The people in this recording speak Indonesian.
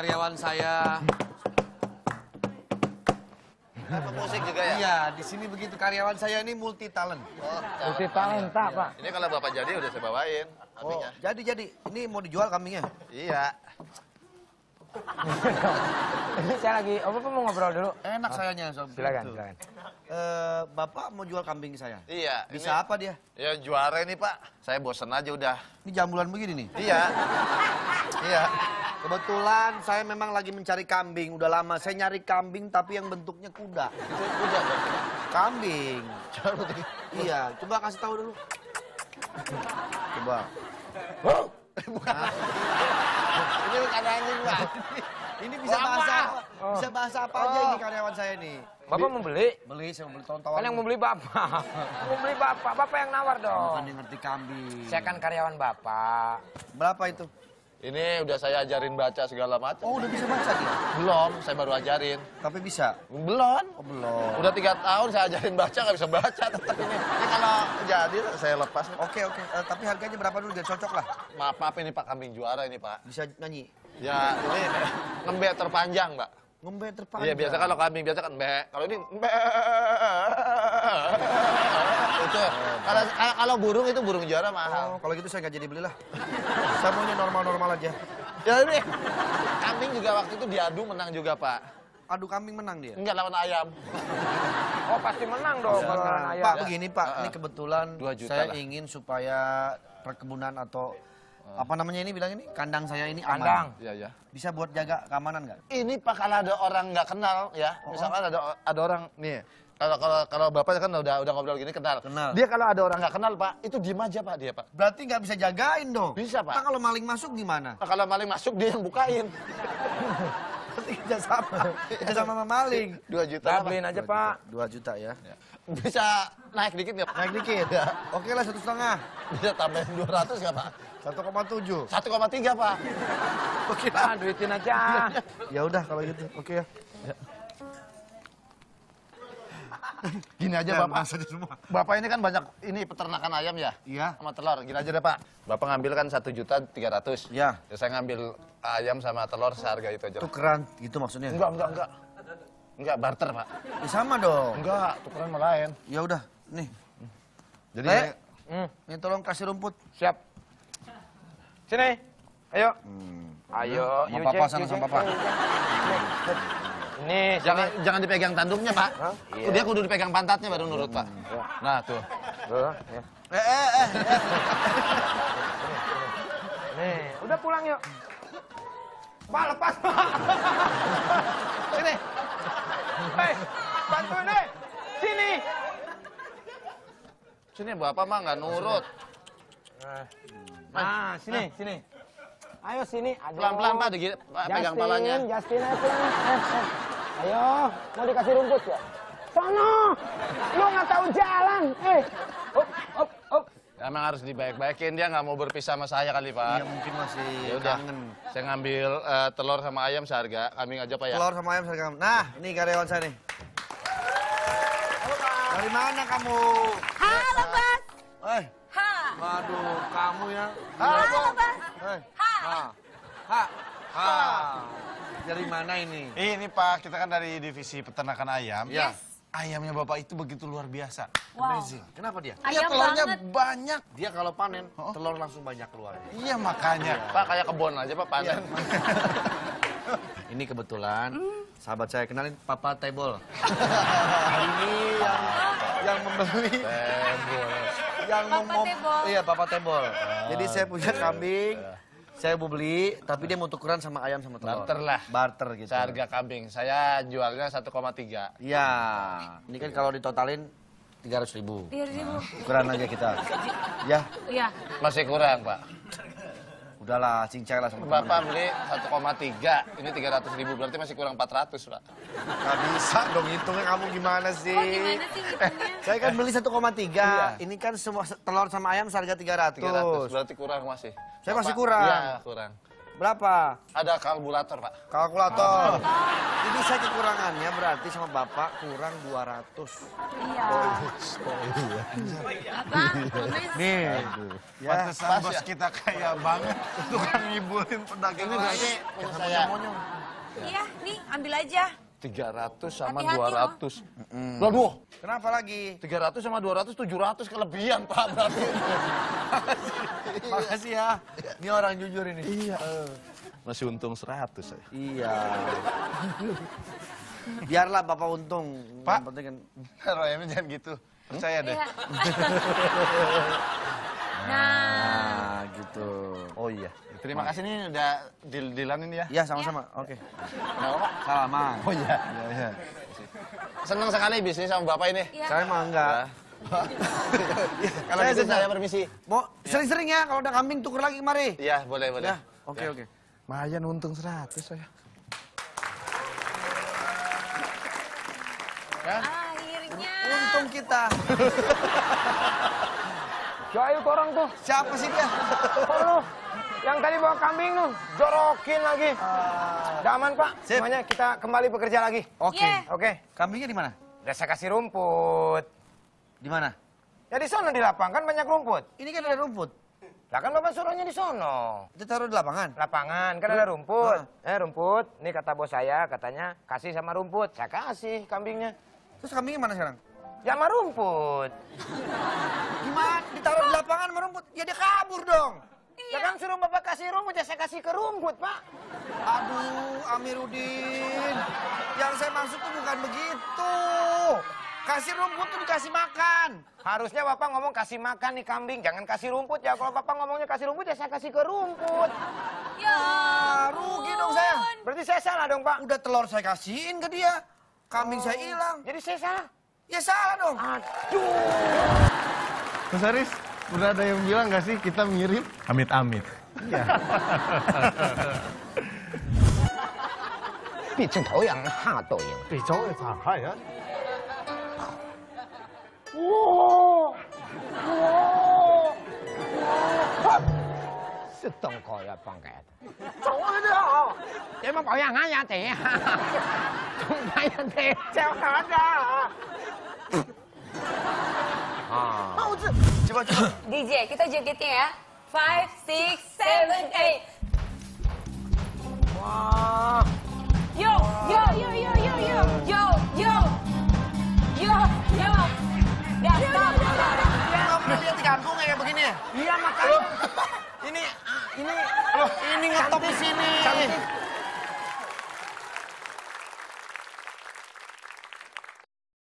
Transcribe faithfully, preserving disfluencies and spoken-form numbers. karyawan saya. Dapat musik juga ya? Iya, di sini begitu. Karyawan saya ini multi talent. Oh, multi talent, ya. Pak. Ini kalau Bapak jadi udah saya bawain. Oh, jadi jadi. Ini mau dijual kambingnya? Iya. Saya lagi, apa oh, mau ngobrol dulu? Enak sayanya, sob. Silakan, itu. silakan. E, Bapak mau jual kambing saya? Iya. Bisa ini, apa dia? Ya juara ini, Pak. Saya bosen aja udah. Ini jambulan begini nih? Iya. Iya. Kebetulan saya memang lagi mencari kambing, udah lama saya nyari kambing tapi yang bentuknya kuda. Kuda? Kambing. Iya, coba kasih tahu dulu. Coba. Wow. Bukan. Ini bukan anjing, Pak. Ini bisa bahasa, bisa bahasa apa aja ini karyawan saya nih. Bapak mau beli? Beli, saya mau beli tahun-tahun. Kan yang mau beli Bapak. Mau beli Bapak, Bapak yang nawar dong. Bukan yang ngerti kambing. Saya kan karyawan Bapak. Berapa itu? Ini udah saya ajarin baca segala macam. Oh, udah bisa baca dia? Belum, saya baru ajarin. Tapi bisa? Belum. Oh, belum. Udah tiga tahun saya ajarin baca, nggak bisa baca tetap ini. Ini kalau jadi saya lepas. Oke, oke. Uh, tapi harganya berapa dulu? Biar cocok lah. Maaf, maaf ini Pak, kambing juara ini Pak. Bisa nyanyi? Ya, ini ngembe terpanjang, Mbak. Ngembe terpanjang? Iya, biasa kalau kambing biasa kan mbe. Kalau ini mbe. Itu. Kalau kalau burung itu burung juara mahal. Oh, kalau gitu saya nggak jadi belilah. Saya maunya normal-normal aja. Jadi kambing juga waktu itu diadu menang juga Pak. Adu kambing menang dia? Enggak, lawan ayam. Oh pasti menang dong kalau lawan ayam. Pak begini Pak, ini kebetulan saya ingin supaya perkebunan atau apa namanya ini bilang ini kandang saya ini aman. Kandang. Iya ya. Bisa buat jaga keamanan nggak? Ini Pak kalau ada orang nggak kenal ya, misalkan ada ada orang nih. Kalau kalau kalau Bapak kan udah udah ngobrol gini kenal. Kenal. Dia kalau ada orang nggak kenal Pak, itu diem aja Pak dia Pak. Berarti nggak bisa jagain dong. Bisa Pak. Pak kalau maling masuk gimana? Pak kalau maling masuk dia yang bukain. Berarti kerja sama. Kerja sama sama maling. Dua juta. Beliin aja Pak. Dua juta ya. Bisa naik dikit nggak? Naik dikit. Ya. Oke lah satu setengah. Bisa tambahin dua ratus nggak Pak? Satu koma tujuh. Satu koma tiga Pak. Oke lah. Duitin aja. Ya udah kalau gitu. Oke ya. Gini aja ya, Bapak, semua. Bapak ini kan banyak ini peternakan ayam ya, iya. Sama telur. Gini aja deh Pak, Bapak ngambil kan satu juta tiga ratus, ya. Saya ngambil ayam sama telur seharga itu aja. Tukeran, gitu maksudnya? Enggak, enggak, enggak, enggak barter Pak. Ya, sama dong. Enggak, tukeran sama lain. Ya udah, nih. Jadi, eh, ini, ini tolong kasih rumput. Siap. Sini, ayo. Hmm. Ayo, sama Papa, sama, sama Papa. Nih, jangan sini. Jangan dipegang tanduknya, Pak. Hah? Dia kudu dipegang pantatnya baru nurut, Pak. Ya. Nah, tuh. Tuh, ya. Eh, eh, eh. Nih, udah pulang yuk. Pak, lepas, Pak. Sini. Hei, bantuin, deh. Sini. Sini, Bapak mah nggak nurut. Nah, sini, nah. sini. Ayo sini, pelan-pelan Pak, pegang palanya. Justin, Justin, Justin. Ayo, mau dikasih rumput ya? Sono, lu nggak tahu jalan. Eh, up, up, up. Emang harus dibaik-baikin, dia nggak mau berpisah sama saya kali Pak. Iya mungkin masih Yaudah. kangen. Saya ngambil uh, telur sama ayam seharga, kambing aja Pak ya. Telur sama ayam seharga. Nah, ini karyawan saya nih. Halo Pak. Dari mana kamu? Halo Bos. Eh. Ha. Waduh, kamu ya. Halo, Halo Bos. Eh. Ha. Ha. Ha. Ha. Dari mana ini? Ini Pak, kita kan dari divisi peternakan ayam. Yes. Ayamnya Bapak itu begitu luar biasa. Wow. Amazing. Kenapa dia? Ayam dia telurnya banget. banyak. Dia kalau panen, oh. telur langsung banyak keluar. Iya makanya. Ya. Pak kayak kebon aja Pak panen. Ya. Ini kebetulan mm. sahabat saya, kenalin Papa Tebol. Ini yang yang membeli. Tebol. Yang Papa Tebol. Iya Papa Tebol. Ah, Jadi saya punya kambing. Saya mau beli, tapi dia mau tukeran sama ayam sama telur. Barter lah. Barter gitu. Seharga kambing. Saya jualnya satu koma tiga. Iya. Ini kan kalau ditotalin tiga ratus ribu. tiga ratus ribu. Nah, ukuran aja kita. Ya? Iya. Masih kurang, Pak. Udahlah, cincai lah sama Bapak temennya. Beli satu koma tiga. Ini tiga ratus ribu, berarti masih kurang empat ratus, Pak. Nggak bisa dong hitungnya, kamu gimana sih? Oh, gimana sih hitungnya? Saya kan beli satu koma tiga. Iya. Ini kan semua telur sama ayam seharga tiga ratus. tiga ratus, berarti kurang masih. Saya masih kurang. Iya, kurang. Berapa? Ada kalkulator, Pak. Kalkulator. Jadi saya kekurangannya berarti sama Bapak kurang dua ratus. Iya. Bapak, tulis. Nih. Ya, pantesan bos kita kaya banget. Tukang ngibulin pedagang ini. Ini punya saya. Iya, nih ambil aja. tiga ratus sama dua ratus. Waduh. Kenapa lagi? tiga ratus sama dua ratus, tujuh ratus kelebihan, Pak. Berarti. Makasih ya. Ini orang jujur ini. Iya. Masih untung seratus saya. Iya. Biarlah Bapak untung. Pak, Royemnya jangan gitu. Percaya deh. Nah, gitu. Oh iya. Terima kasih nih udah deal-dealan ini ya. Iya, sama-sama. Oke. Kenapa, Pak? Salaman. Oh iya. Senang sekali bisnis sama Bapak ini. Saya mah enggak. Kalau gitu saya permisi. Mau sering-sering ya, kalau udah kambing tuker lagi kemari. Iya, boleh, boleh. Oke, oke. Mayan untung seratus saya. Akhirnya. Untung kita. Jahil orang tuh. Siapa sih dia? Oh lu, yang tadi bawa kambing lu, jorokin lagi. Udah aman, Pak. Semuanya kita kembali bekerja lagi. Oke. Oke. Kambingnya di mana? Udah saya kasih rumput. Di mana? Ya di sono di lapangan banyak rumput. Ini kan ada rumput. Lah kan Bapak suruhnya di sono. Itu taruh di lapangan? Lapangan, kan ada rumput. Eh rumput, ini kata bos saya katanya kasih sama rumput. Saya kasih kambingnya. Terus kambingnya mana sekarang? Ya sama rumput. Gimana? Ditaruh di lapangan sama rumput? Ya dia kabur dong. Iya. Ya kan suruh Bapak kasih rumput, ya saya kasih ke rumput, Pak. Aduh, Amiruddin. Yang saya maksud tuh bukan begitu. Kasih rumput tuh dikasih makan. Harusnya Bapak ngomong kasih makan nih kambing, jangan kasih rumput ya. Kalau Bapak ngomongnya kasih rumput, ya saya kasih ke rumput. Ya ampun. Rugi dong saya. Berarti saya salah dong, Pak. Udah telur saya kasihin ke dia. Kambing oh. saya hilang. Jadi saya salah. Ya salah dong. Aduh. Mas Haris, udah ada yang bilang gak sih kita mirip? Amit-amit. Iya. Bicing tau yang hato yang. Bicing tau yang ya. Wow. Wow. Wow. Sedang kaya bangket. Jauh ada. Emang kaya ngaya teh. Ngaya teh. Jauh ada. Mau tuh. Coba coba. D J, kita jogetnya ya. Five, six, seven, eight. Wah. Yo, yo, yo, yo, yo, yo, yo, yo, yo, yo. Dah, dah, dah. Kamu pernah lihat di kampung kayak begini? Iya makanya. Ini, ini, ini ngetop di sini.